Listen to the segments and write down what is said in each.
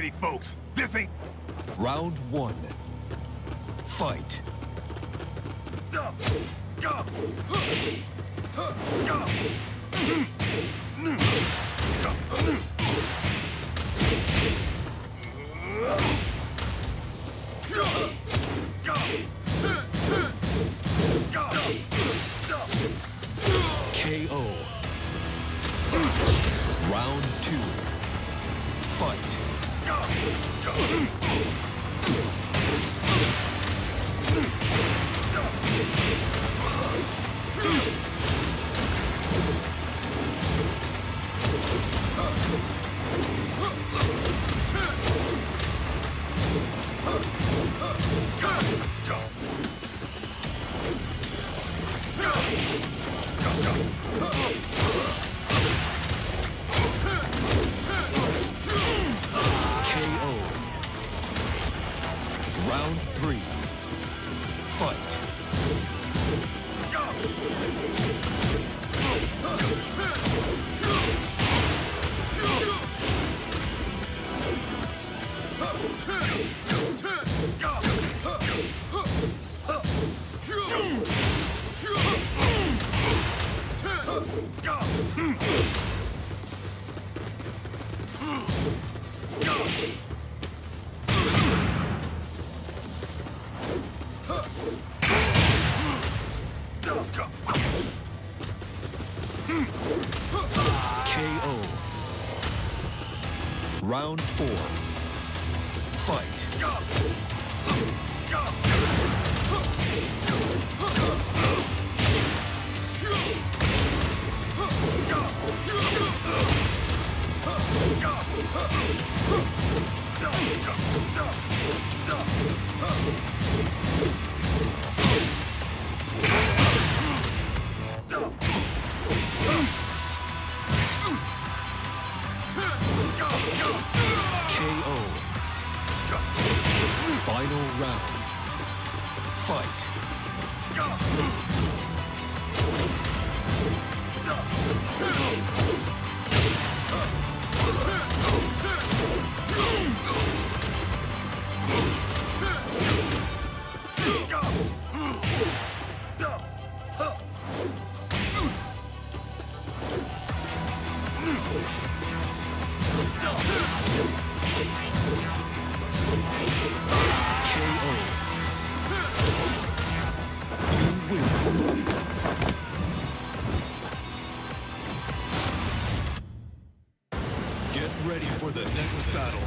already, folks. This ain't... Round one. Fight. KO. Round two. KO. Round four. Final round. Fight. Ready for the next battle.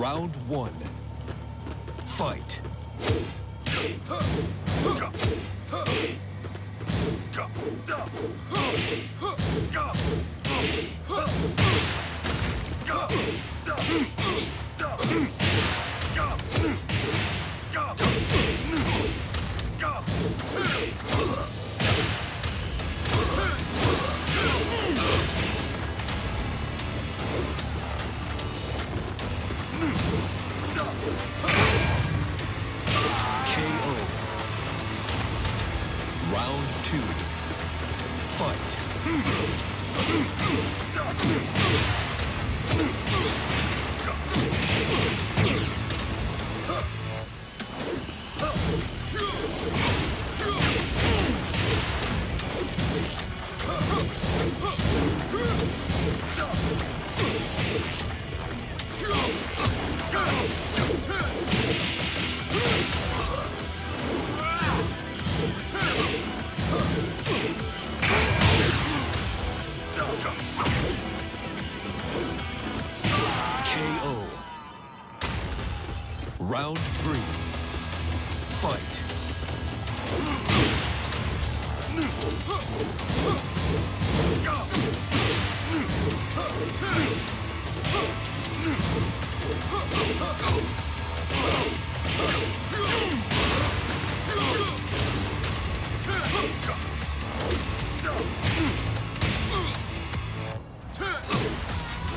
Round one. Fight. Round three. Fight.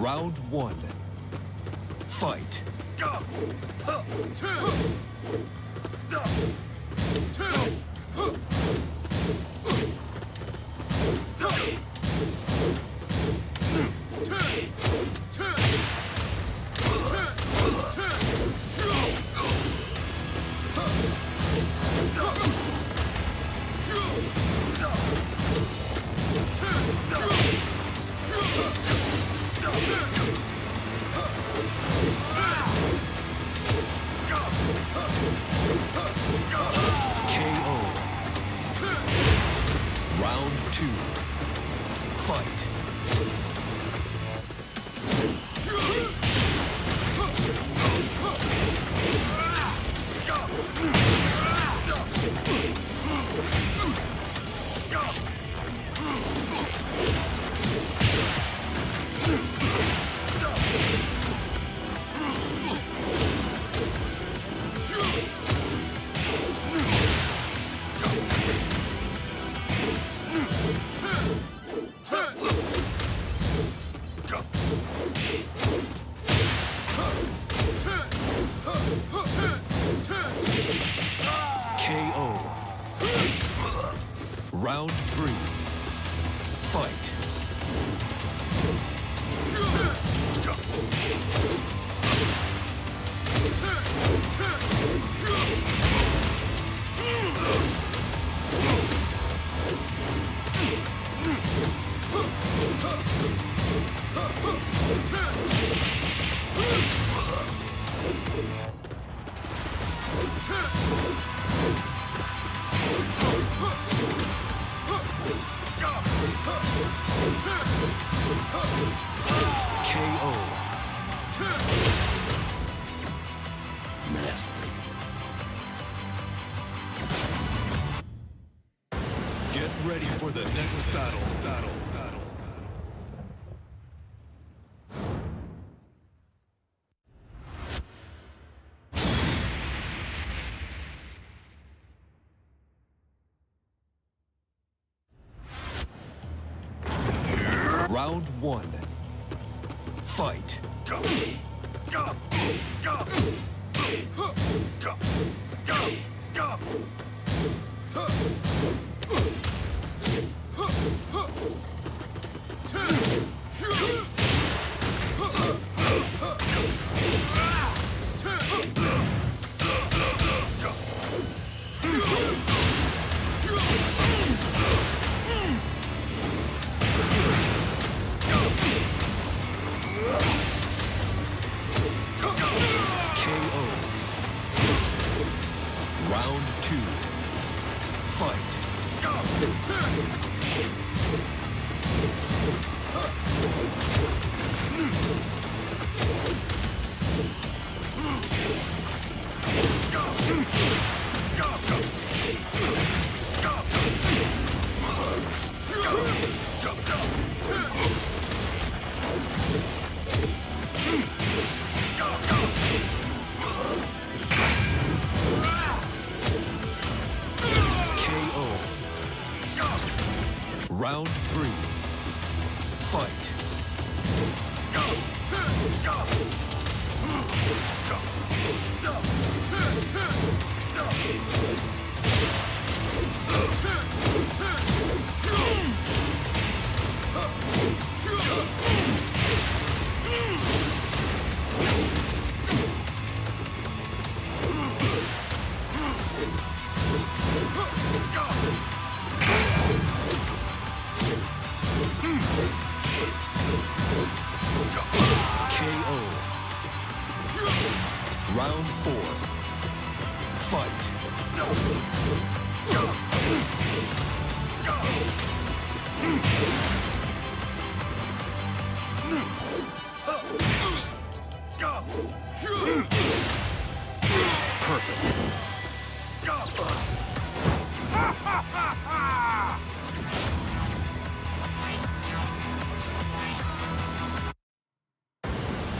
Round one. Fight. Round one. Fight. Go! Round 3. Fight.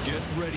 Get ready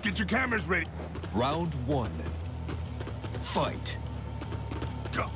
Get your cameras ready. Round 1. Fight. Go.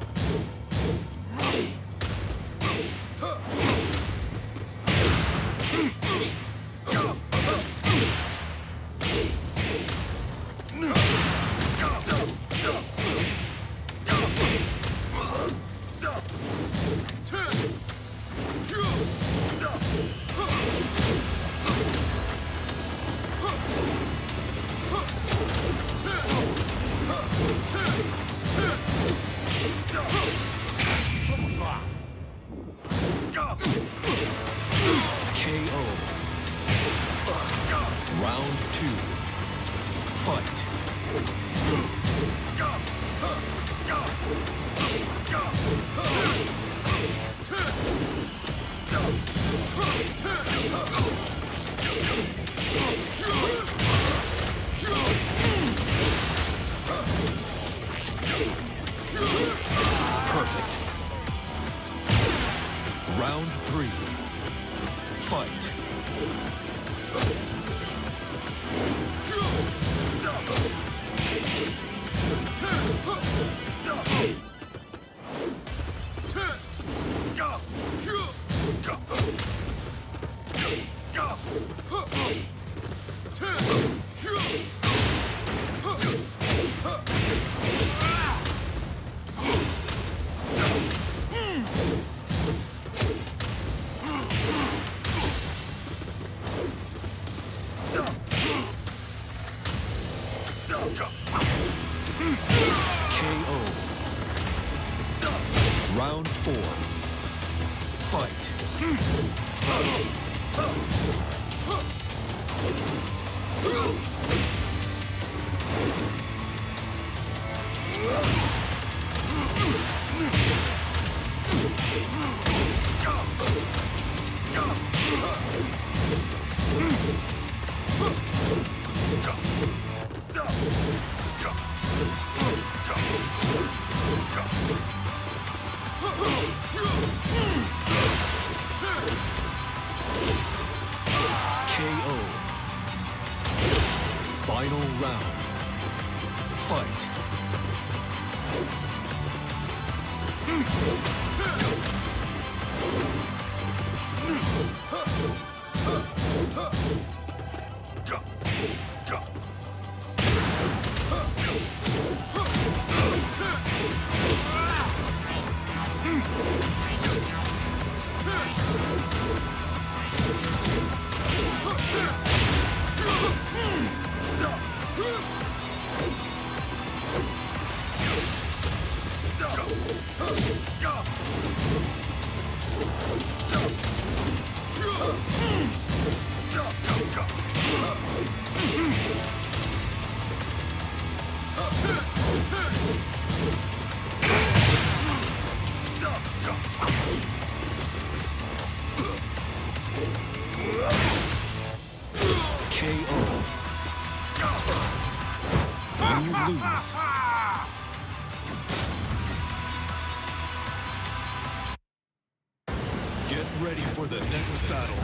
Get ready for the next battle.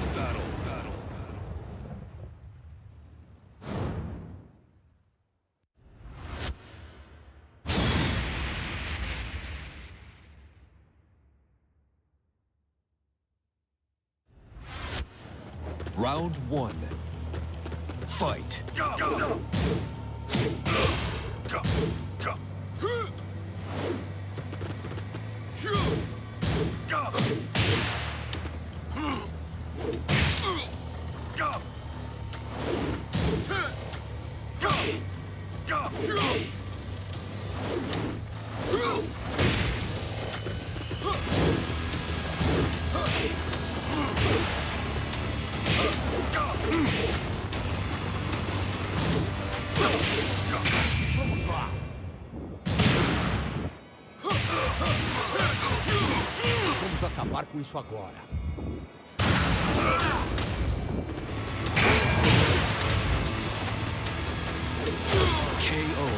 Round 1. Fight. Vamos acabar com isso agora. KO.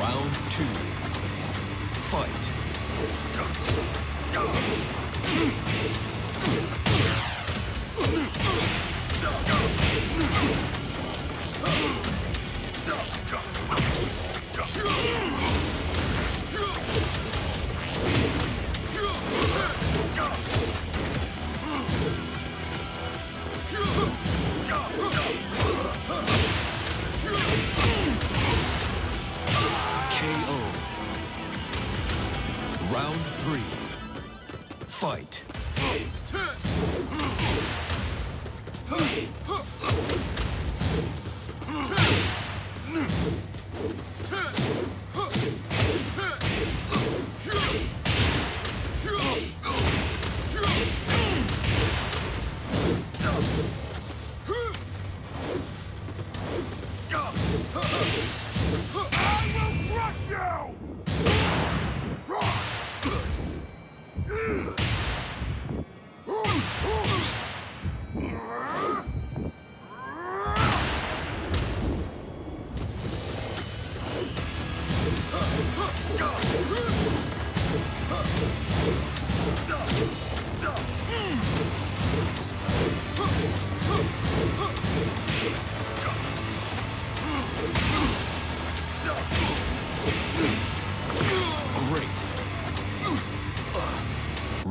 Round 2. Fight. KO. Round 3. Fight.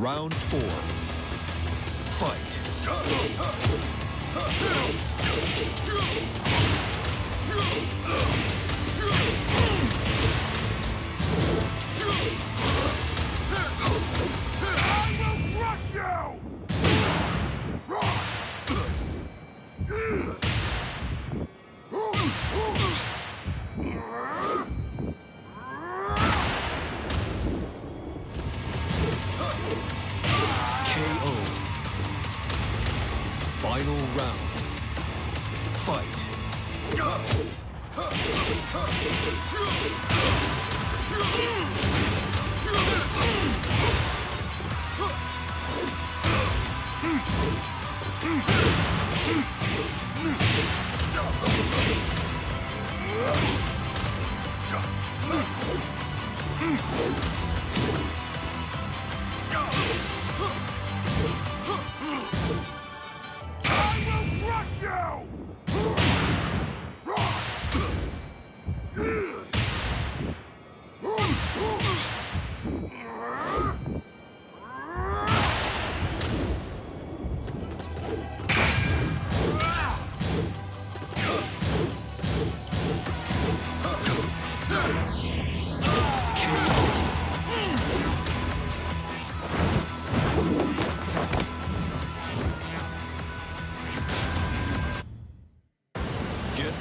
Round 4. Fight. I will crush you! Final round. Fight.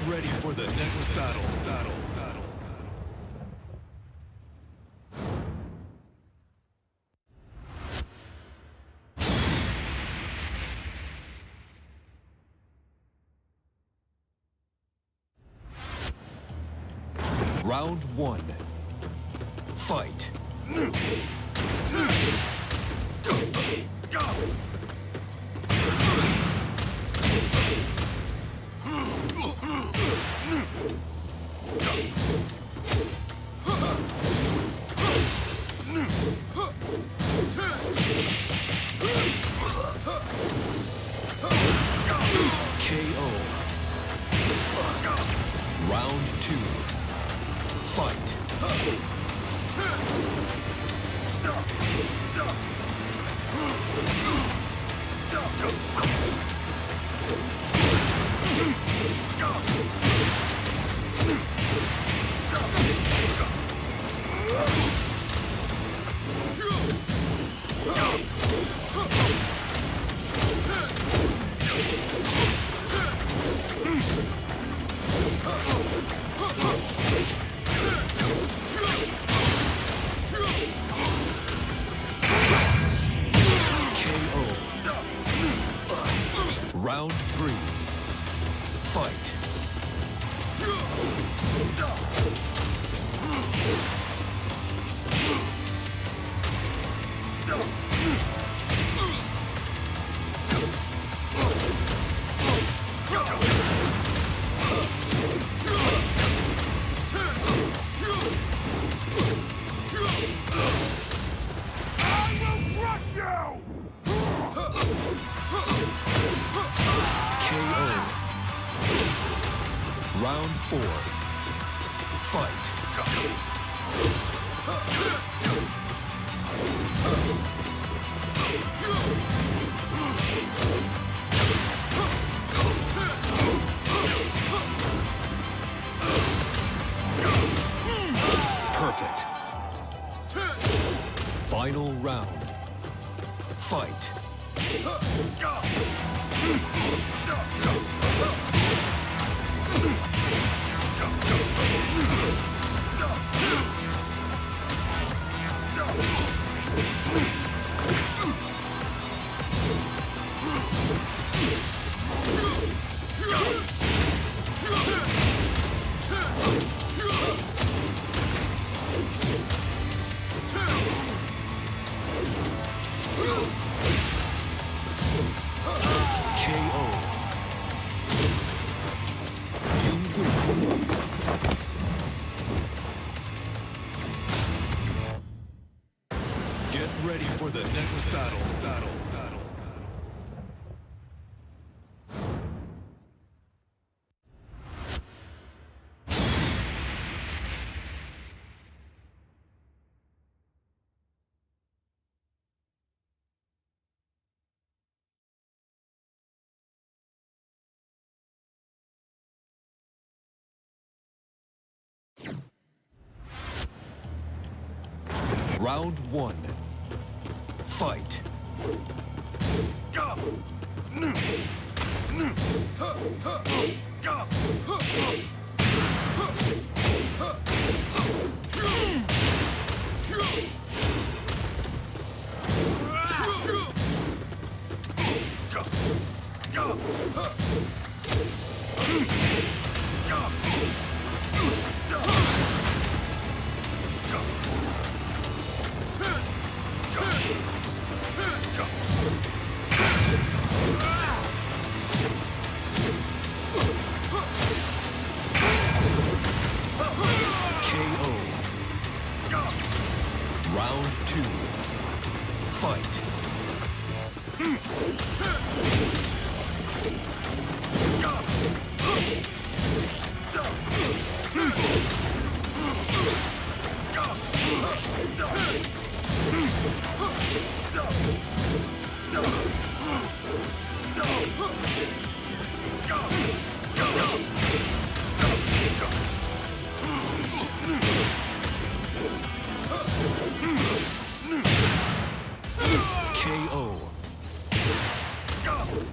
Ready for the next battle. Round 1. Fight. Final round. Fight. Round one. Fight.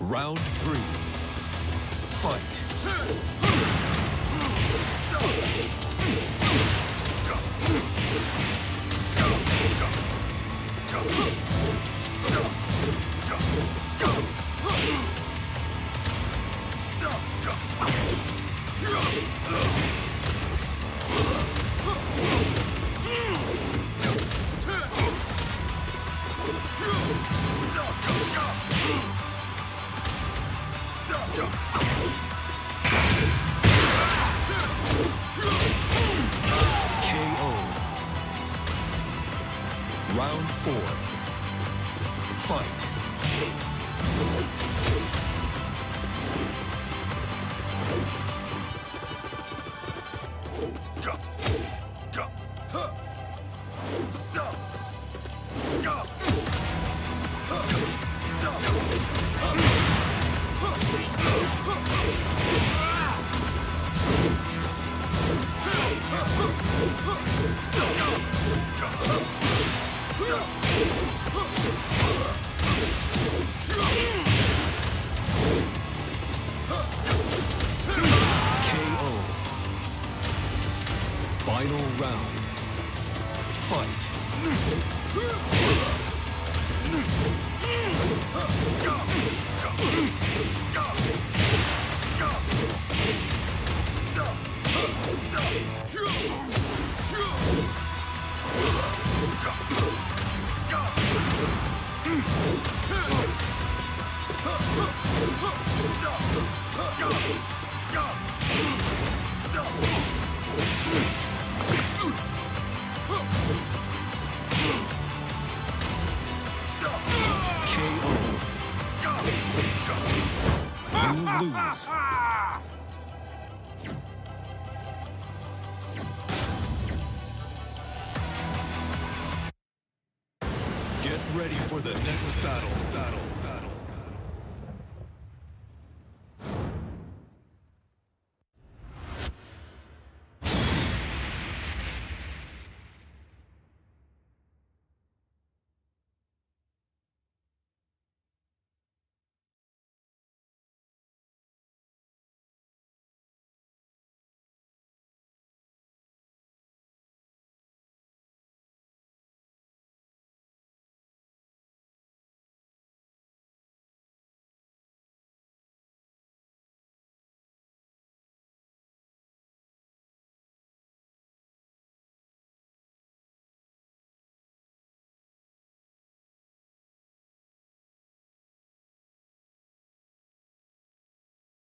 Round three. Go! lose. Get ready for the next battle.